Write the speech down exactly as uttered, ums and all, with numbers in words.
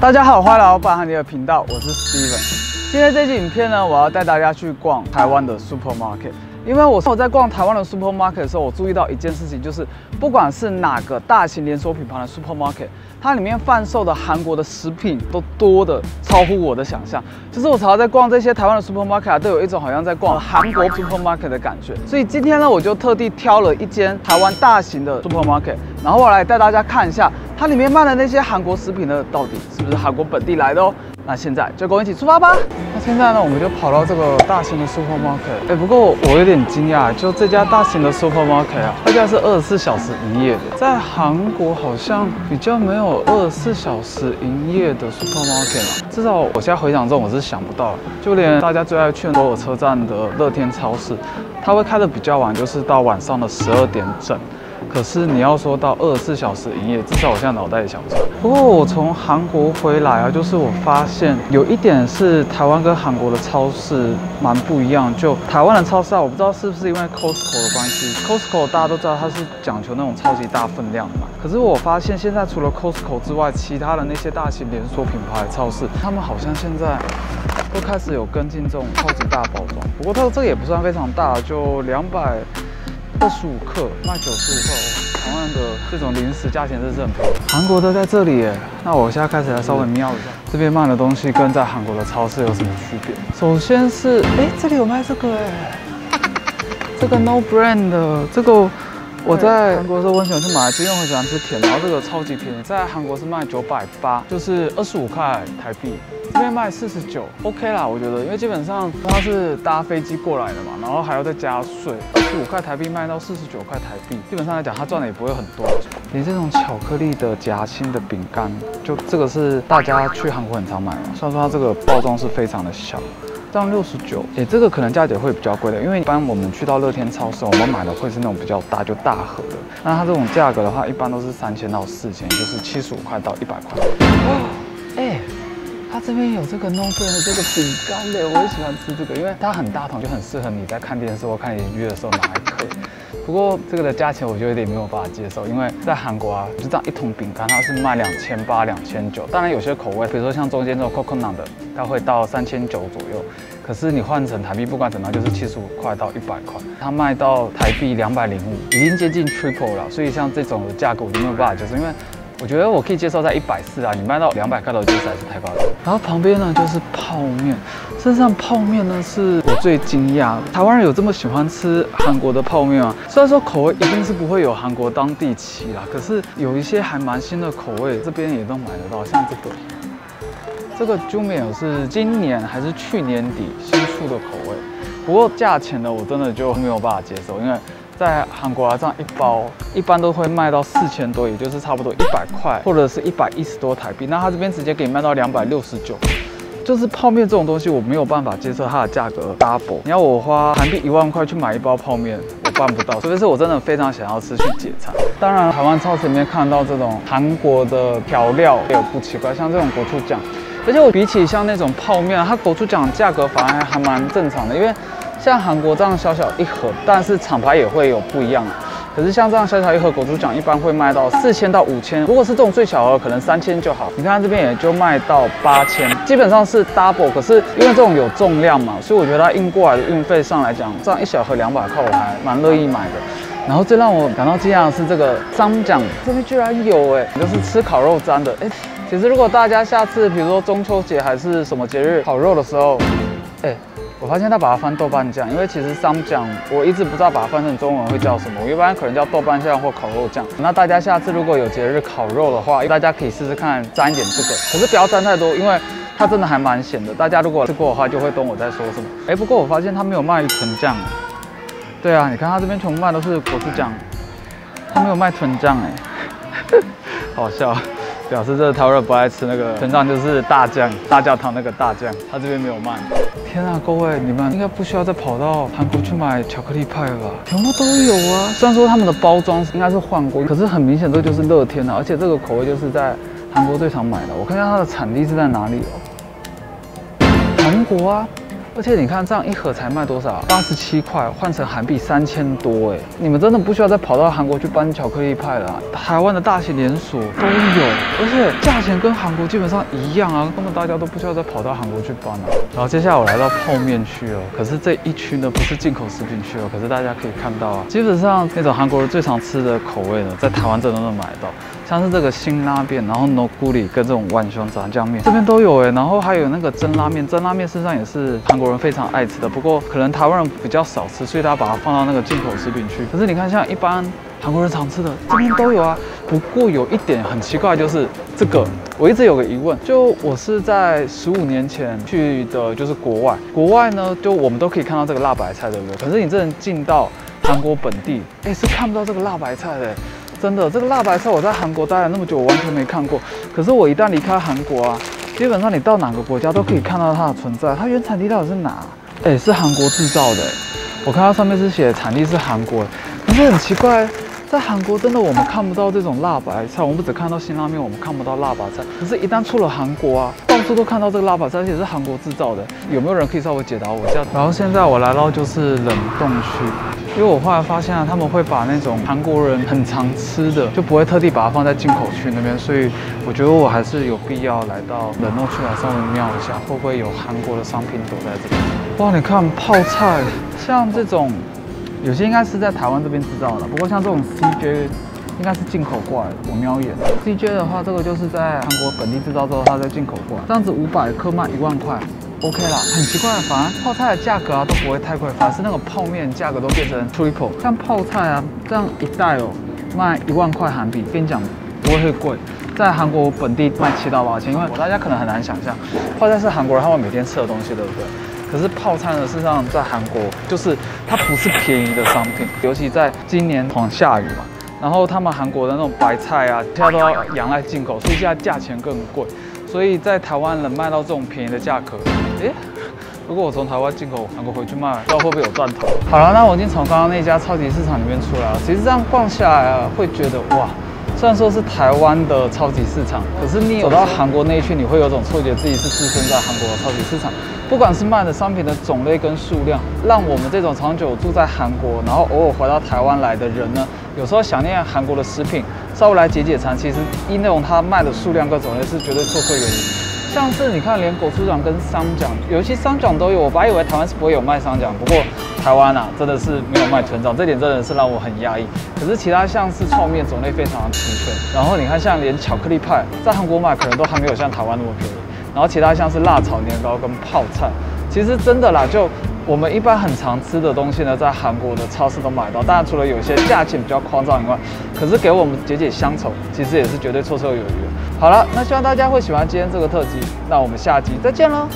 大家好，欢迎来到半行里的频道，我是 Steven。今天这期影片呢，我要带大家去逛台湾的 supermarket。因为我我在逛台湾的 supermarket 的时候，我注意到一件事情，就是不管是哪个大型连锁品牌的 supermarket， 它里面贩售的韩国的食品都多的超乎我的想象。就是我常常在逛这些台湾的 supermarket， 都有一种好像在逛韩国 supermarket 的感觉。所以今天呢，我就特地挑了一间台湾大型的 supermarket， 然后我来带大家看一下。 它里面卖的那些韩国食品呢，到底是不是韩国本地来的哦？那现在就跟我一起出发吧。那现在呢，我们就跑到这个大型的 supermarket。哎，不过我有点惊讶，就这家大型的 supermarket 啊，大概是二十四小时营业的，在韩国好像比较没有二十四小时营业的 supermarket 啊。至少我现在回想中，我是想不到，就连大家最爱去的首尔车站的乐天超市，它会开的比较晚，就是到晚上的十二点整。 可是你要说到二十四小时营业，至少我现在脑袋也想不出来。不过我从韩国回来啊，就是我发现有一点是台湾跟韩国的超市蛮不一样。就台湾的超市啊，我不知道是不是因为 Costco 的关系 ，Costco 大家都知道它是讲求那种超级大分量嘛。可是我发现现在除了 Costco 之外，其他的那些大型连锁品牌超市，他们好像现在都开始有跟进这种超级大包装。不过它这个也不算非常大，就两百。 二十五克卖九十五克，台湾的这种零食价钱真是很便宜。韩国的在这里耶，那我现在开始来稍微瞄一下，这边卖的东西跟在韩国的超市有什么区别？首先是，哎，这里有卖这个哎，这个 no brand 的，这个我在韩国的时候我很喜欢去买，因为我很喜欢吃甜，然后这个超级便宜，在韩国是卖九百八，就是二十五块台币。 这边卖四十九 ，OK 啦，我觉得，因为基本上它是搭飞机过来的嘛，然后还要再加税，二十五块台币卖到四十九块台币，基本上来讲，它赚的也不会很多。连这种巧克力的夹心的饼干，就这个是大家去韩国很常买嘛，虽然说它这个包装是非常的小，这样六十九，哎，这个可能价钱会比较贵的，因为一般我们去到乐天超市，我们买的会是那种比较大就大盒的，那它这种价格的话，一般都是三千到四千，就是七十五块到一百块。哎。 它这边有这个 no brand 的这个饼干嘞，我也喜欢吃这个，因为它很大桶，就很适合你在看电视或看影剧的时候拿来嗑。不过这个的价钱我就有点没有办法接受，因为在韩国啊，就这样一桶饼干它是卖两千八、两千九，当然有些口味，比如说像中间这种 coconut 的，它会到三千九左右。可是你换成台币，不管怎么样就是七十五块到一百块，它卖到台币两百零五，已经接近 triple 了。所以像这种的价格我就没有办法接受，因为。 我觉得我可以接受在一百四啊，你卖到两百块的其实还是太高了。然后旁边呢就是泡面，身上泡面呢是我最惊讶的，台湾人有这么喜欢吃韩国的泡面吗？虽然说口味一定是不会有韩国当地起啦，可是有一些还蛮新的口味，这边也都买得到，像这个，这个 Jumi 是今年还是去年底新出的口味，不过价钱呢我真的就没有办法接受，因为。 在韩国啊，这样一包一般都会卖到四千多，也就是差不多一百块，或者是一百一十多台币。那它这边直接给你卖到两百六十九，就是泡面这种东西，我没有办法接受它的价格 double。你要我花韩币一万块去买一包泡面，我办不到，除非是我真的非常想要吃去解馋。当然，台湾超市里面看到这种韩国的调料也不奇怪，像这种国醋酱，而且我比起像那种泡面，它国醋酱价格反而还蛮正常的，因为。 像韩国这样小小一盒，但是厂牌也会有不一样。可是像这样小小一盒果蔬酱，一般会卖到四千到五千。如果是这种最小盒，可能三千就好。你看它这边也就卖到八千，基本上是 double。可是因为这种有重量嘛，所以我觉得它运过来的运费上来讲，这样一小盒两百块，我还蛮乐意买的。 然后最让我感到惊讶的是这个쌈酱，这边居然有哎，就是吃烤肉沾的哎。其实如果大家下次比如说中秋节还是什么节日烤肉的时候，哎，我发现他把它翻豆瓣酱，因为其实쌈酱我一直不知道把它翻成中文会叫什么，我一般可能叫豆瓣酱或烤肉酱。那大家下次如果有节日烤肉的话，大家可以试试看沾一点这个，可是不要沾太多，因为。 它真的还蛮咸的，大家如果吃过的话就会懂我在说什么。哎，不过我发现它没有卖豚酱。对啊，你看它这边全部卖都是果汁酱，它没有卖豚酱哎，好笑，表示这台湾人不爱吃那个豚酱，就是大酱大教堂那个大酱，它这边没有卖。天啊，各位你们应该不需要再跑到韩国去买巧克力派了吧？全部都有啊，虽然说他们的包装应该是换过，可是很明显这就是乐天啊，而且这个口味就是在韩国最常买的。我看一下它的产地是在哪里哦。 韩国啊，而且你看这样一盒才卖多少？八十七块，换成韩币三千多哎！你们真的不需要再跑到韩国去搬巧克力派了、啊，台湾的大型连锁都有，而且价钱跟韩国基本上一样啊，根本大家都不需要再跑到韩国去搬了、啊。然后接下来我来到泡面区哦，可是这一区呢不是进口食品区哦，可是大家可以看到啊，基本上那种韩国人最常吃的口味呢，在台湾真的能买到。 像是这个辛拉面，然后 noguri 跟这种浣熊炸酱面，这边都有哎、欸。然后还有那个蒸拉面，蒸拉面事实上也是韩国人非常爱吃的，不过可能台湾人比较少吃，所以他把它放到那个进口食品区。可是你看，像一般韩国人常吃的，这边都有啊。不过有一点很奇怪，就是这个。 我一直有个疑问，就我是在十五年前去的，就是国外。国外呢，就我们都可以看到这个辣白菜，对不对？可是你真的进到韩国本地，哎，是看不到这个辣白菜的、欸。真的，这个辣白菜我在韩国待了那么久，我完全没看过。可是我一旦离开韩国啊，基本上你到哪个国家都可以看到它的存在。它原产地到底是哪？哎，是韩国制造的、欸。我看到上面是写产地是韩国，可是很奇怪、欸。 在韩国，真的我们看不到这种辣白菜，我们只看到辛拉面，我们看不到辣白菜。可是，一旦出了韩国啊，到处都看到这个辣白菜，而且是韩国制造的。有没有人可以稍微解答我一下？然后现在我来到就是冷冻区，因为我后来发现啊，他们会把那种韩国人很常吃的，就不会特地把它放在进口区那边，所以我觉得我还是有必要来到冷冻区来稍微瞄一下，会不会有韩国的商品躲在这里。哇，你看泡菜，像这种。 有些应该是在台湾这边制造的，不过像这种 C J 应该是进口过来的。我瞄一眼 C J 的话，这个就是在韩国本地制造之后，它再进口过来。这样子五百克卖一万块 ，OK 啦。很奇怪，反而泡菜的价格啊都不会太贵，反而是那个泡面价格都变成 triple。像泡菜啊，这样一袋哦卖一万块韩币，跟你讲不会贵。 在韩国本地卖七到八千，因为大家可能很难想象，泡菜是韩国人他们每天吃的东西，对不对？可是泡菜呢，事实上在韩国就是它不是便宜的商品，尤其在今年狂下雨嘛，然后他们韩国的那种白菜啊，现在都要仰赖进口，所以现在价钱更贵，所以在台湾能卖到这种便宜的价格，诶。 如果我从台湾进口韩国回去卖，不知道会不会有赚头？好了，那我已经从刚刚那家超级市场里面出来了，其实这样逛下来啊，会觉得哇。 虽然说是台湾的超级市场，可是你走到韩国那一区，你会有种错觉，自己是置身在韩国的超级市场。不管是卖的商品的种类跟数量，让我们这种长久住在韩国，然后偶尔回到台湾来的人呢，有时候想念韩国的食品，稍微来解解馋，其实因那种它卖的数量跟种类是绝对错错原因。 像是你看，连果蔬酱跟桑酱，有些桑酱都有。我本来以为台湾是不会有卖桑酱，不过台湾啊真的是没有卖豚酱，这点真的是让我很压抑。可是其他像是泡面种类非常的齐全，然后你看像连巧克力派，在韩国买可能都还没有像台湾那么便宜。然后其他像是辣炒年糕跟泡菜，其实真的啦，就我们一般很常吃的东西呢，在韩国的超市都买到。当然除了有些价钱比较夸张以外，可是给我们解解乡愁，其实也是绝对绰绰有余。 好了，那希望大家会喜欢今天这个特辑，那我们下集再见喽。